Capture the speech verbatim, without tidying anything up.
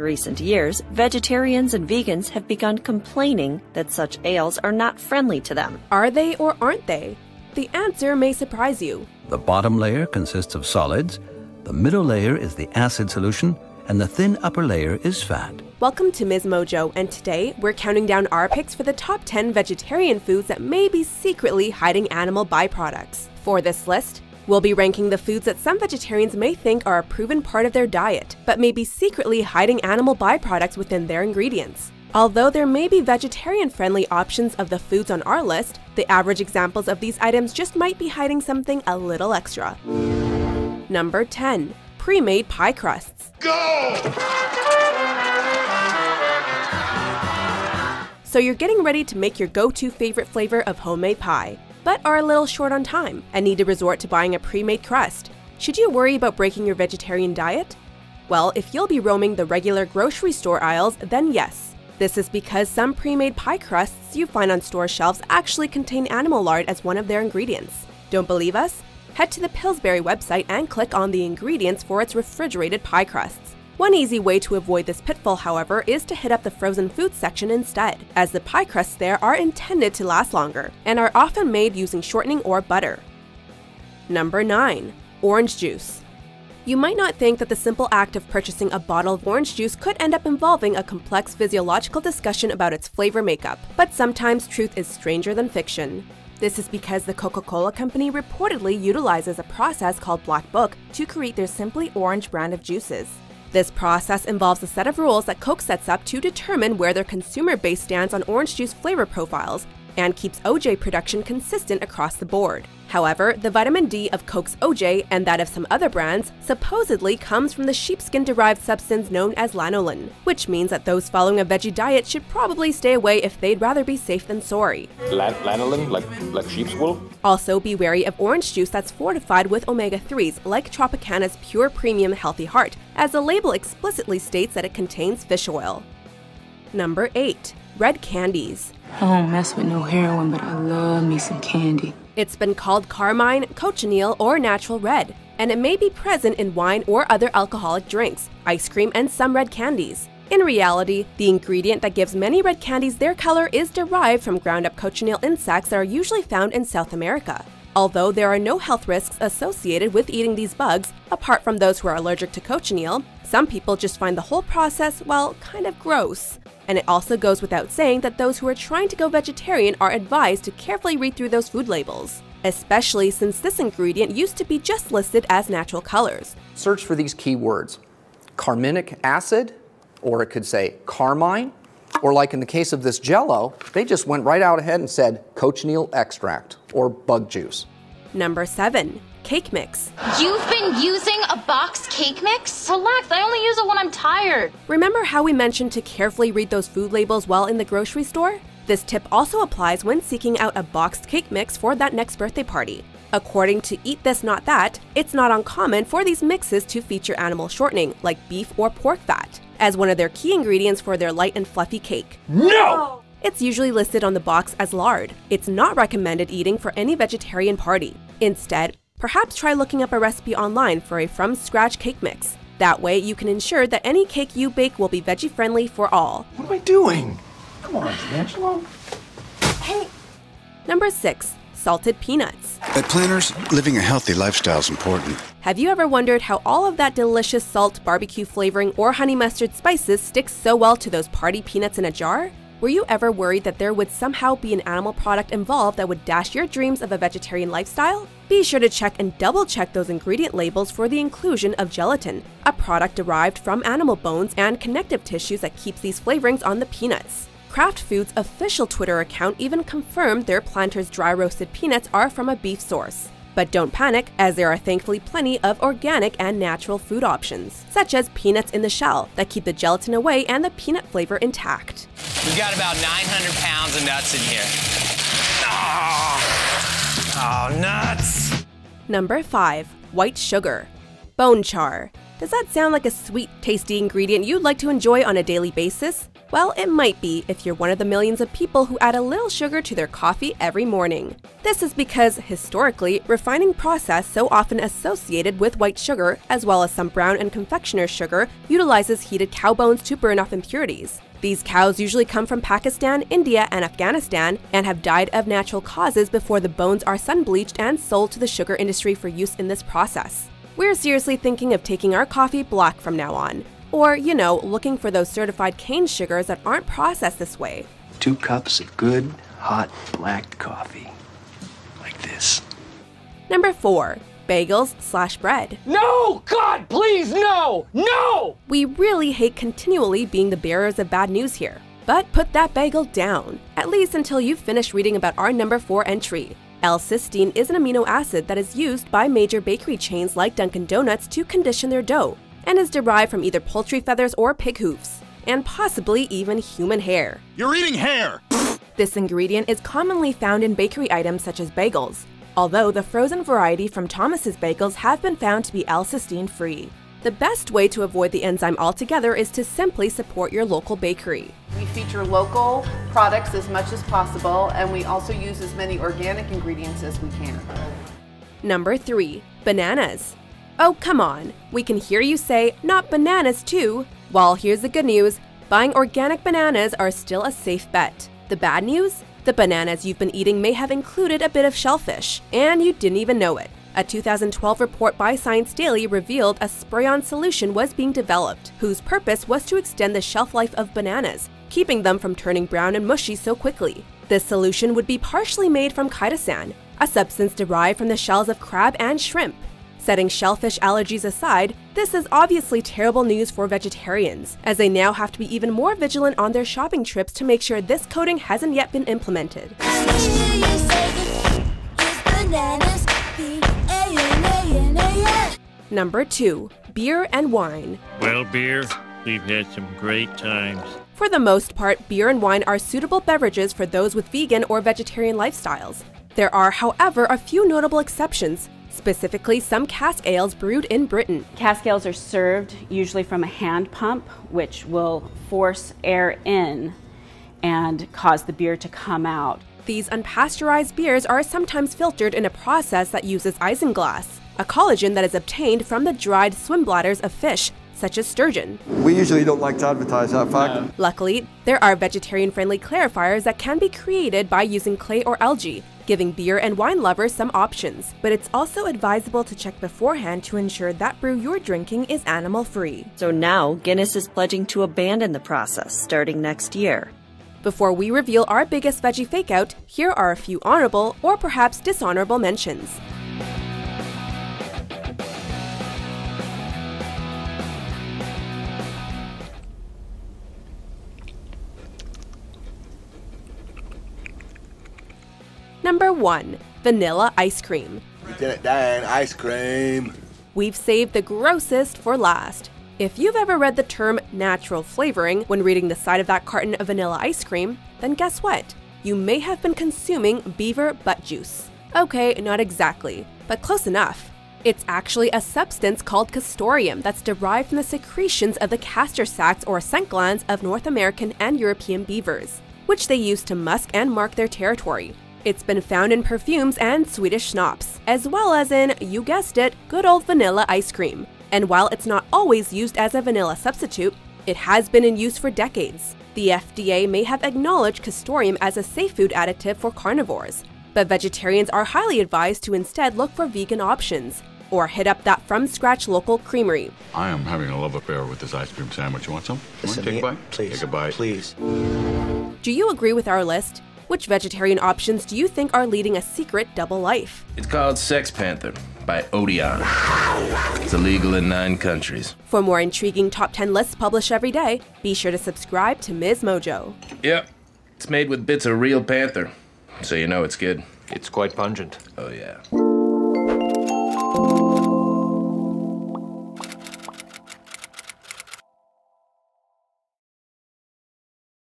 In recent years, vegetarians and vegans have begun complaining that such ales are not friendly to them. Are they or aren't they? The answer may surprise you. The bottom layer consists of solids, the middle layer is the acid solution, and the thin upper layer is fat. Welcome to Miz Mojo, and today we're counting down our picks for the top ten vegetarian foods that may be secretly hiding animal byproducts. For this list, we'll be ranking the foods that some vegetarians may think are a proven part of their diet, but may be secretly hiding animal byproducts within their ingredients. Although there may be vegetarian-friendly options of the foods on our list, the average examples of these items just might be hiding something a little extra. Number ten. Pre-made pie crusts. Go! So you're getting ready to make your go-to favorite flavor of homemade pie, but are a little short on time and need to resort to buying a pre-made crust. Should you worry about breaking your vegetarian diet? Well, if you'll be roaming the regular grocery store aisles, then yes. This is because some pre-made pie crusts you find on store shelves actually contain animal lard as one of their ingredients. Don't believe us? Head to the Pillsbury website and click on the ingredients for its refrigerated pie crusts. One easy way to avoid this pitfall, however, is to hit up the frozen food section instead, as the pie crusts there are intended to last longer and are often made using shortening or butter. Number nine. Orange juice. You might not think that the simple act of purchasing a bottle of orange juice could end up involving a complex physiological discussion about its flavor makeup, but sometimes truth is stranger than fiction. This is because the Coca-Cola company reportedly utilizes a process called Black Book to create their Simply Orange brand of juices. This process involves a set of rules that Coke sets up to determine where their consumer base stands on orange juice flavor profiles and keeps O J production consistent across the board. However, the vitamin D of Coke's O J and that of some other brands supposedly comes from the sheepskin-derived substance known as lanolin, which means that those following a veggie diet should probably stay away if they'd rather be safe than sorry. Lan lanolin? Like, like sheep's wool? Also, be wary of orange juice that's fortified with omega threes, like Tropicana's Pure Premium Healthy Heart, as the label explicitly states that it contains fish oil. Number eight. Red candies. I won't mess with no heroin, but I love me some candy. It's been called carmine, cochineal, or natural red, and it may be present in wine or other alcoholic drinks, ice cream, and some red candies. In reality, the ingredient that gives many red candies their color is derived from ground-up cochineal insects that are usually found in South America. Although there are no health risks associated with eating these bugs, apart from those who are allergic to cochineal, some people just find the whole process, well, kind of gross. And it also goes without saying that those who are trying to go vegetarian are advised to carefully read through those food labels, especially since this ingredient used to be just listed as natural colors. Search for these key words: carminic acid, or it could say carmine, or like in the case of this Jell-O, they just went right out ahead and said cochineal extract or bug juice. Number seven. Cake mix. You've been using a box cake mix? Relax, I only use it when I'm tired. Remember how we mentioned to carefully read those food labels while in the grocery store? This tip also applies when seeking out a boxed cake mix for that next birthday party. According to Eat This Not That, it's not uncommon for these mixes to feature animal shortening, like beef or pork fat, as one of their key ingredients for their light and fluffy cake. No! It's usually listed on the box as lard. It's not recommended eating for any vegetarian party. Instead, perhaps try looking up a recipe online for a from-scratch cake mix. That way, you can ensure that any cake you bake will be veggie-friendly for all. What am I doing? Come on, Angelo. Hey. Number six. Salted peanuts. At Planters, living a healthy lifestyle is important. Have you ever wondered how all of that delicious salt, barbecue flavoring, or honey mustard spices sticks so well to those party peanuts in a jar? Were you ever worried that there would somehow be an animal product involved that would dash your dreams of a vegetarian lifestyle? Be sure to check and double-check those ingredient labels for the inclusion of gelatin, a product derived from animal bones and connective tissues that keeps these flavorings on the peanuts. Kraft Foods' official Twitter account even confirmed their Planters dry-roasted peanuts are from a beef source. But don't panic, as there are thankfully plenty of organic and natural food options, such as peanuts in the shell, that keep the gelatin away and the peanut flavor intact. We've got about nine hundred pounds of nuts in here. Oh, oh nuts! Number five. White sugar. Bone char. Does that sound like a sweet, tasty ingredient you'd like to enjoy on a daily basis? Well, it might be if you're one of the millions of people who add a little sugar to their coffee every morning. This is because, historically, refining process so often associated with white sugar, as well as some brown and confectioner's sugar, utilizes heated cow bones to burn off impurities. These cows usually come from Pakistan, India, and Afghanistan, and have died of natural causes before the bones are sun-bleached and sold to the sugar industry for use in this process. We're seriously thinking of taking our coffee black from now on. Or, you know, looking for those certified cane sugars that aren't processed this way. Two cups of good, hot, black coffee. Like this. Number four. Bagels slash bread. No! God, please, no! No! We really hate continually being the bearers of bad news here. But put that bagel down, at least until you've finished reading about our number four entry. L cysteine is an amino acid that is used by major bakery chains like Dunkin' Donuts to condition their dough, and is derived from either poultry feathers or pig hoofs, and possibly even human hair. You're eating hair! This ingredient is commonly found in bakery items such as bagels, although the frozen variety from Thomas's bagels have been found to be L cysteine free. The best way to avoid the enzyme altogether is to simply support your local bakery. We feature local products as much as possible, and we also use as many organic ingredients as we can. Number three. Bananas. Oh, come on. We can hear you say, not bananas too. Well, here's the good news. Buying organic bananas are still a safe bet. The bad news? The bananas you've been eating may have included a bit of shellfish, and you didn't even know it. A two thousand twelve report by Science Daily revealed a spray-on solution was being developed, whose purpose was to extend the shelf life of bananas, keeping them from turning brown and mushy so quickly. This solution would be partially made from chitosan, a substance derived from the shells of crab and shrimp. Setting shellfish allergies aside, this is obviously terrible news for vegetarians, as they now have to be even more vigilant on their shopping trips to make sure this coating hasn't yet been implemented. Number two. Beer and wine. Well, beer, we've had some great times. For the most part, beer and wine are suitable beverages for those with vegan or vegetarian lifestyles. There are, however, a few notable exceptions, specifically some cask ales brewed in Britain. Cask ales are served usually from a hand pump, which will force air in and cause the beer to come out. These unpasteurized beers are sometimes filtered in a process that uses isinglass, a collagen that is obtained from the dried swim bladders of fish, such as sturgeon. We usually don't like to advertise that fact. No. Luckily, there are vegetarian-friendly clarifiers that can be created by using clay or algae, giving beer and wine lovers some options, but it's also advisable to check beforehand to ensure that brew you're drinking is animal-free. So now, Guinness is pledging to abandon the process starting next year. Before we reveal our biggest veggie fake-out, here are a few honorable or perhaps dishonorable mentions. Number one. Vanilla ice cream. Lieutenant Dan, ice cream. We've saved the grossest for last. If you've ever read the term natural flavoring when reading the side of that carton of vanilla ice cream, then guess what? You may have been consuming beaver butt juice. Okay, not exactly, but close enough. It's actually a substance called castoreum that's derived from the secretions of the castor sacs or scent glands of North American and European beavers, which they use to musk and mark their territory. It's been found in perfumes and Swedish schnapps, as well as in, you guessed it, good old vanilla ice cream. And while it's not always used as a vanilla substitute, it has been in use for decades. The F D A may have acknowledged castoreum as a safe food additive for carnivores, but vegetarians are highly advised to instead look for vegan options, or hit up that from-scratch local creamery. I am having a love affair with this ice cream sandwich. You want some? Listen, take a bite? Please. Take a bite. Please. Do you agree with our list? Which vegetarian options do you think are leading a secret double life? It's called Sex Panther by Odeon. It's illegal in nine countries. For more intriguing top ten lists published every day, be sure to subscribe to Miz Mojo. Yep, it's made with bits of real panther, so you know it's good. It's quite pungent. Oh yeah.